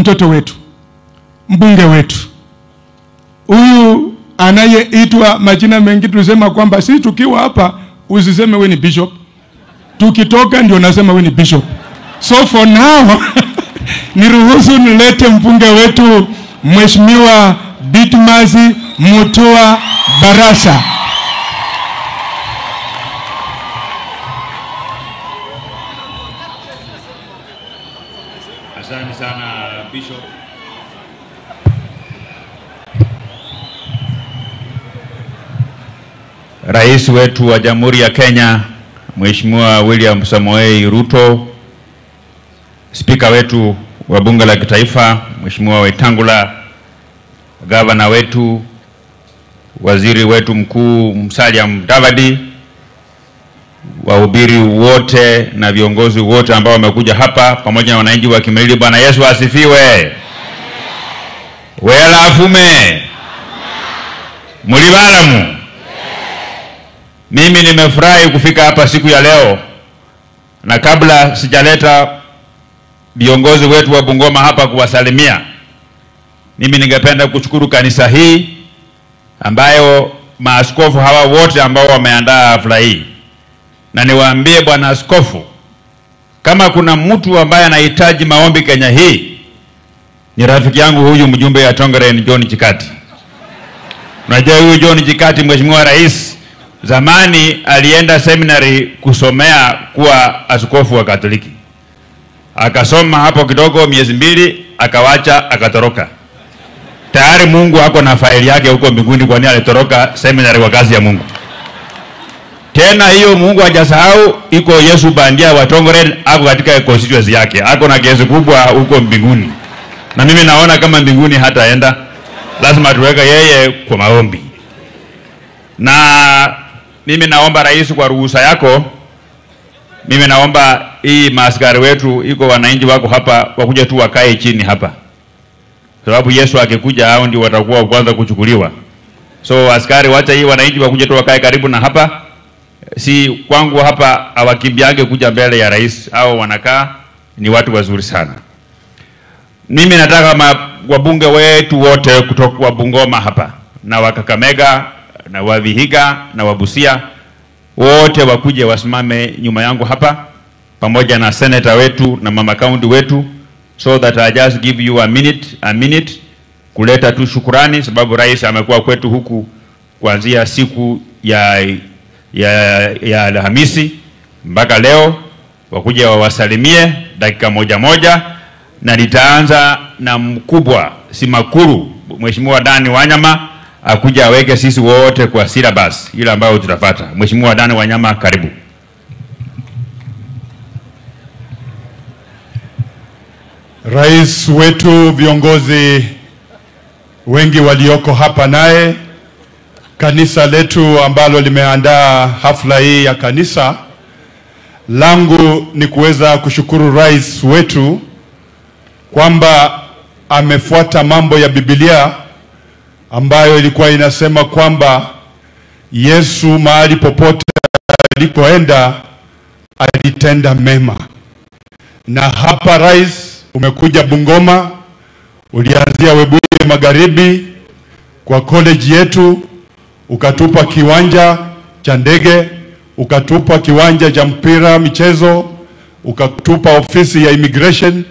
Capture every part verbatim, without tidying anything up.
mtoto wetu, mbunge wetu, huyu anayeitwa majina mengi tulisema kwamba si tukiwa hapa usiseme wewe ni bishop, tukitoka ndio nasema wewe ni bishop. So for now niruhusu nilete mbunge wetu Mheshimiwa Bitmazi Mutua Barasa. Asante sana Bishop. Rais wetu wa Jamhuri ya Kenya Mheshimiwa William Samoei Ruto, spika wetu wa bunge la kitaifa Mheshimiwa Wetangula, gavana wetu, waziri wetu mkuu Musalia Mudavadi, wahubiri wote na viongozi wote ambao wamekuja hapa pamoja na wananchi wa Kimilili, Bwana Yesu asifiwe. Wela afume. Mulibalamu. Mimi nimefurahi kufika hapa siku ya leo, na kabla sijaleta viongozi wetu wa Bungoma hapa kuwasalimia, mimi ningependa kushukuru kanisa hii ambayo maaskofu hawa wote ambao wameandaa hafla hii. Na niwaambie Bwana Askofu, kama kuna mtu ambaye anahitaji maombi Kenya hii, ni rafiki yangu huyu mjumbe ya Tongren John Chikati. Unajua huyu John Chikati, Mheshimiwa Rais zamani alienda seminary kusomea kuwa askofu wa Katoliki. Akasoma hapo kidogo miezi mbili, akawacha, akatoroka. Tayari Mungu hako na faili yake huko mbinguni, kwani alitoroka seminary wa kazi ya Mungu. Tena hiyo Mungu hajasahau, iko Yesu bandia wa Tongren hako katika constituency yake. Hako na kesi kubwa huko mbinguni. Na mimi naona kama mbinguni hataenda, lazima tuweka yeye kwa maombi. Na mimi naomba Rais, kwa ruhusa yako, mimi naomba hii maaskari wetu iko wananchi wako hapa wakuja tu wakae chini hapa, sababu Yesu akikuja hao ndio watakuwa kwanza kuchukuliwa. So askari, wacha hii wananchi wakuja tu wakae karibu na hapa. Si kwangu hapa hawakimbiage kuja mbele ya Rais, hao wanakaa, ni watu wazuri sana. Mimi nataka wabunge wetu wote kutoka Bungoma hapa na wa Kakamega na wa Vihiga na wa Busia wote wakuje wasimame nyuma yangu hapa, pamoja na senator wetu na mama county wetu, so that I just give you a minute a minute kuleta tu shukrani, sababu Rais amekuwa kwetu huku kuanzia siku ya ya ya Alhamisi mpaka leo. Wakuje wawasalimie dakika moja moja, na nitaanza na mkubwa Simakuru Mheshimiwa Dani Wanyama akuja aweke sisi wote kwa syllabus ile ambayo tutapata. Mheshimiwa Dani Wanyama, karibu. Rais wetu, viongozi wengi walioko hapa, naye kanisa letu ambalo limeandaa hafla hii ya kanisa langu, ni kuweza kushukuru Rais wetu kwamba amefuata mambo ya Biblia ambayo ilikuwa inasema kwamba Yesu mahali popote alipoenda alitenda mema. Na hapa Rais umekuja Bungoma, ulianzia Webuye Magharibi kwa college yetu, ukatupa kiwanja cha ndege, ukatupa kiwanja cha mpira michezo, ukatupa ofisi ya immigration,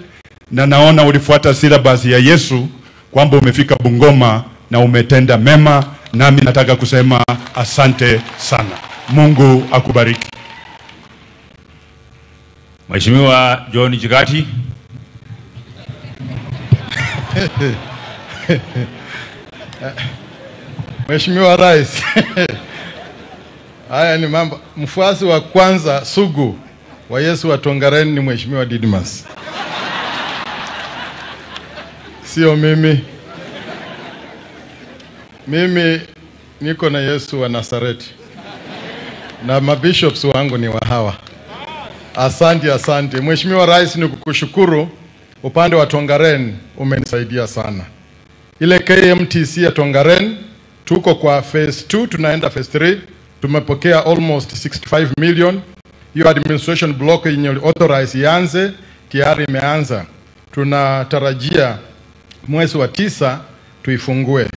na naona ulifuata syllabus ya Yesu kwamba umefika Bungoma na umetenda mema. Nami nataka kusema asante sana. Mungu akubariki. Mheshimiwa John Chikati. Mheshimiwa Rais. Haya ni mambo. Mfuasi wa kwanza sugu wa Yesu wa Tongaren ni Mheshimiwa Didmas, sio mimi. Mimi niko na Yesu wa Nazareti, na mabishops wangu ni wa hawa. Asante, asante. Mheshimiwa Rais, ni kukushukuru. Upande wa Tongaren umenisaidia sana. Ile K M T C ya Tongaren, tuko kwa phase two, tunaenda phase three. Tumepokea almost sixty-five million. Hiyo administration block yenye authorize ianze, tayari imeanza. tunatarajia mwezi wa tisa tuifungue.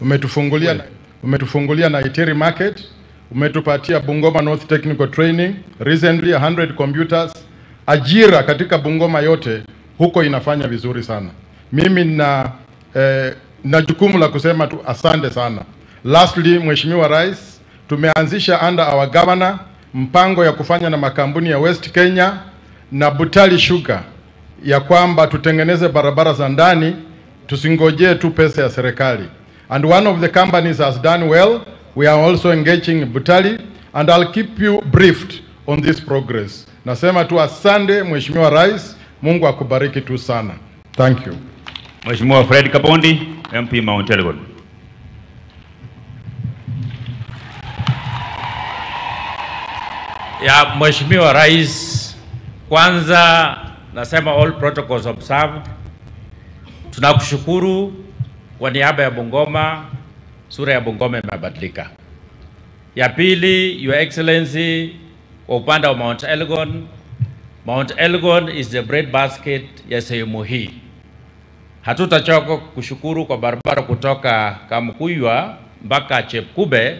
Umetufungulia well. umetufungulia na Daitiri market, umetupatia Bungoma North Technical Training, recently one hundred computers. Ajira katika Bungoma yote huko inafanya vizuri sana. Mimi na eh, na jukumu la kusema tu asante sana. Lastly, Mheshimiwa Rais, tumeanzisha under our governor mpango ya kufanya na makampuni ya West Kenya na Butali Sugar ya kwamba tutengeneze barabara za ndani, tusingojee tu pesa ya serikali. And one of the companies has done well. We are also engaging Butali, and I'll keep you briefed on this progress. Nasema tu asante Mheshimiwa Rais, Mungu akubariki tu sana. Thank you. Mheshimiwa Fred Kapondi, M P Mount Elgon. Ya Mheshimiwa Rais, kwanza nasema all protocols observed. Tunakushukuru kwa niaba ya Bungoma, sura ya Bungoma imebadilika. Ya pili, Your Excellency, kwa upande wa Mount Elgon, Mount Elgon is the bread basket ya sehemu hii. Hatutachoka kushukuru kwa barabara kutoka Kamukuywa mpaka Chepkube,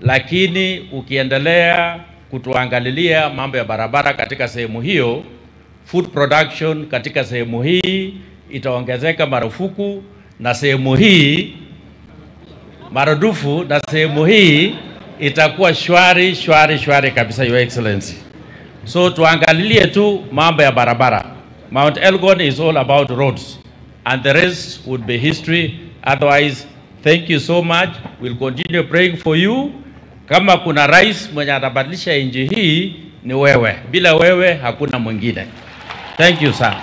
lakini ukiendelea kutuangalilia mambo ya barabara katika sehemu hiyo, food production katika sehemu hii itaongezeka marufuku na sehemu hii maradufu na sehemu hii itakuwa shwari shwari shwari kabisa, Your Excellency. So tuangalilie tu mambo ya barabara. Mount Elgon is all about roads, and the rest would be history. Otherwise, thank you so much. We'll continue praying for you. Kama kuna rais mwenye atabadilisha nchi hii ni wewe. Bila wewe hakuna mwingine. Thank you sana.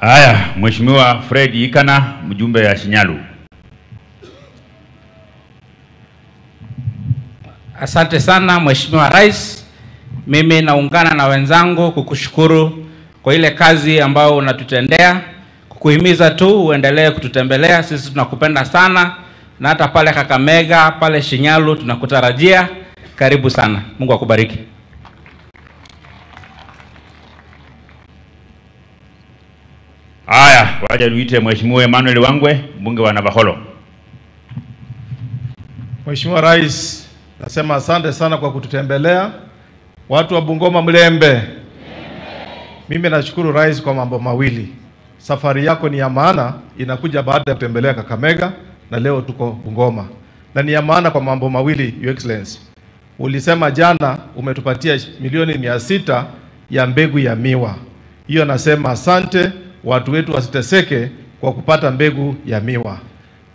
Haya, Mheshimiwa Fred Ikana, mjumbe ya Shinyalu. Asante sana Mheshimiwa Rais. Mimi naungana na wenzangu kukushukuru kwa ile kazi ambayo unatutendea. Kukuhimiza tu uendelee kututembelea, sisi tunakupenda sana. Na hata pale Kakamega, pale Shinyalu tunakutarajia. Karibu sana. Mungu akubariki. Haya, waje tuite Mheshimiwa Emmanuel Wangwe, mbunge wa Nabarolo. Mheshimiwa Rais, nasema asante sana kwa kututembelea. Watu wa Bungoma mlembe. Mlembe. Mimi nashukuru Rais kwa mambo mawili. Safari yako ni ya maana, inakuja baada ya kutembelea Kakamega na leo tuko Bungoma. Na ni ya maana kwa mambo mawili, Your Excellency. Ulisema jana umetupatia milioni mia sita ya mbegu ya miwa. Hiyo nasema asante, watu wetu wasiteseke kwa kupata mbegu ya miwa.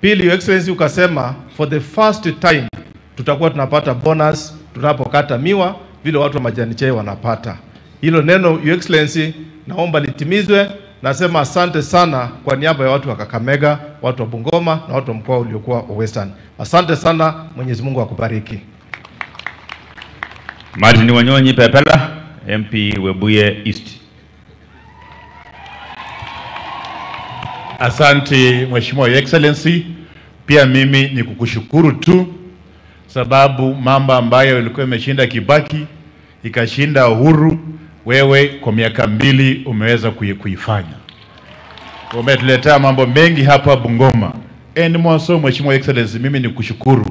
Pili, Your Excellency, ukasema for the first time tutakuwa tunapata bonus tunapokata miwa vile watu wa majani chai wanapata. Hilo neno, Your Excellency, naomba litimizwe. Nasema asante sana kwa niaba ya watu wa Kakamega, watu wa Bungoma na watu wa mkoa uliokuwa Western. Asante sana, Mwenyezi Mungu akubariki. Maini Wanyonyi Pepela, M P Webuye East. Asante Mheshimiwa, Your Excellency, pia mimi ni kukushukuru tu sababu mambo ambayo ilikuwa imeshinda Kibaki ikashinda Uhuru, wewe kwa miaka mbili umeweza kuifanya. Umetuletea mambo mengi hapa Bungoma. And more so, Mheshimiwa Excellency, mimi ni kushukuru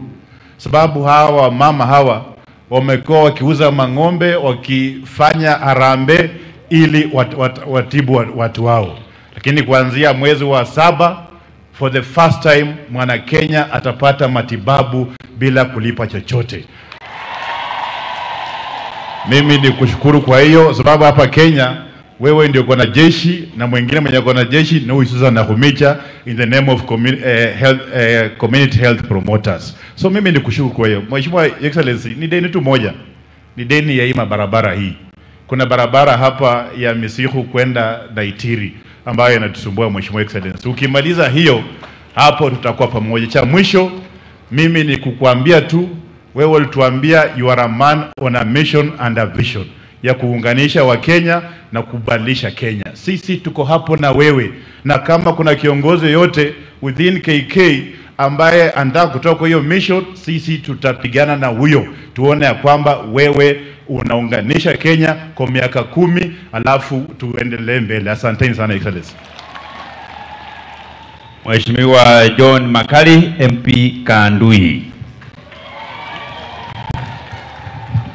sababu hawa mama hawa wamekuwa wakiuza mang'ombe, wakifanya harambe ili wat, wat, watibu watu wao. Lakini kuanzia mwezi wa saba, for the first time mwana Kenya atapata matibabu bila kulipa chochote. Mimi ni kushukuru kwa hiyo sababu hapa Kenya wewe ndio uko na jeshi na mwingine mwenye uko na jeshi na huyu Susan Nahumicha in the name of community, uh, health, uh, community health promoters. So mimi ni kushukuru kwa hiyo. Mheshimiwa Excellency, ni deni tu moja. Ni deni ya hii barabara hii. Kuna barabara hapa ya Misihu kwenda Daitiri ambayo inatusumbua, Mheshimiwa Excellency. Ukimaliza hiyo hapo tutakuwa pamoja. Cha mwisho mimi ni kukuambia tu, wewe ulituambia you are a man on a mission and a vision ya kuunganisha wa Kenya na kubadilisha Kenya. Sisi tuko hapo na wewe, na kama kuna kiongozi yote within K K ambaye anataka kutoka hiyo mission, sisi tutapigana na huyo, tuone ya kwamba wewe unaunganisha Kenya kwa miaka kumi, alafu tuendelee mbele. Asanteni sana Excellency. Mheshimiwa John Makali, M P Kandui.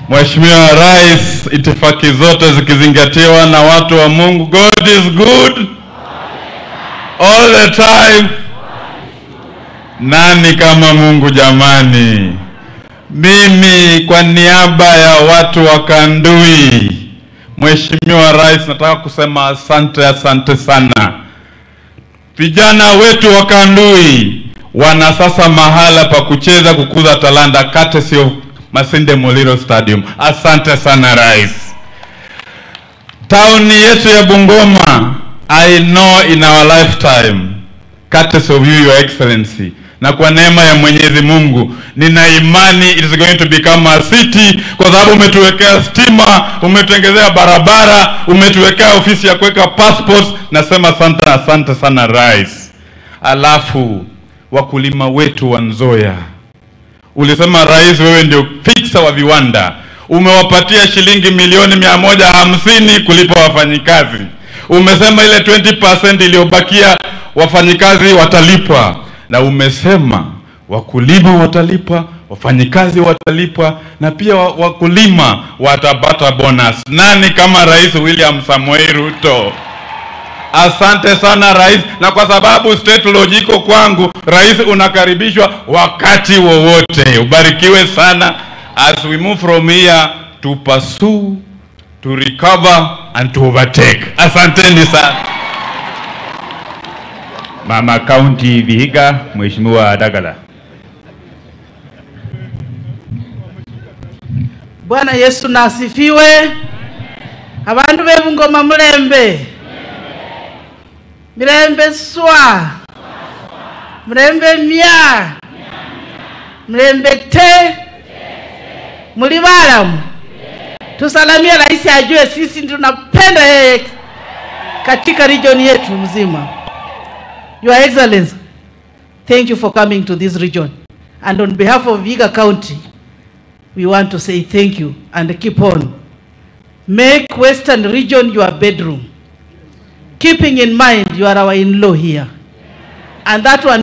Mheshimiwa Rais, itifaki zote zikizingatiwa na watu wa Mungu, God is good all the time. Nani kama Mungu jamani? Mimi kwa niaba ya watu wa Kandui, Mheshimiwa Rais, nataka kusema asante, asante sana. Vijana wetu wa Kandui wana sasa mahala pa kucheza, kukuza talanta, kate sio Masinde Moliro Stadium. Asante sana Rais. Tauni yetu ya Bungoma, I know in our lifetime, courtesy of you, Your Excellency, na kwa neema ya Mwenyezi Mungu, nina imani it is going to become a city, kwa sababu umetuwekea stima, umetuongezea barabara, umetuwekea ofisi ya kuweka passports. Nasema asante, asante sana Rais. Alafu wakulima wetu wa Nzoya, ulisema Rais wewe ndio fixa wa viwanda, umewapatia shilingi milioni mia moja hamsini kulipa wafanyikazi. Umesema ile ishirini percent iliyobakia wafanyikazi watalipa, na umesema wakulima watalipa, wafanyikazi watalipa, na pia wakulima watapata bonus. Nani kama Rais William Samoei Ruto? Asante sana Rais. Na kwa sababu state logiko kwangu, Rais unakaribishwa wakati wowote. Ubarikiwe sana. As we move from here to pursue, to recover and to overtake. Asanteni sana. Mama County Vihiga, Mheshimiwa Adagala. Bwana Yesu nasifiwe. Abantu be Bungoma mulembe. Mulembe swa. Mulembe mia. Mulembe te. Mulibalamu. Tusalamia Rais ajue sisi tunapenda yeye katika region yetu mzima. Your Excellency, thank you for coming to this region. And on behalf of Vihiga County, we want to say thank you and keep on. Make Western region your bedroom, keeping in mind you are our in-law here. And that one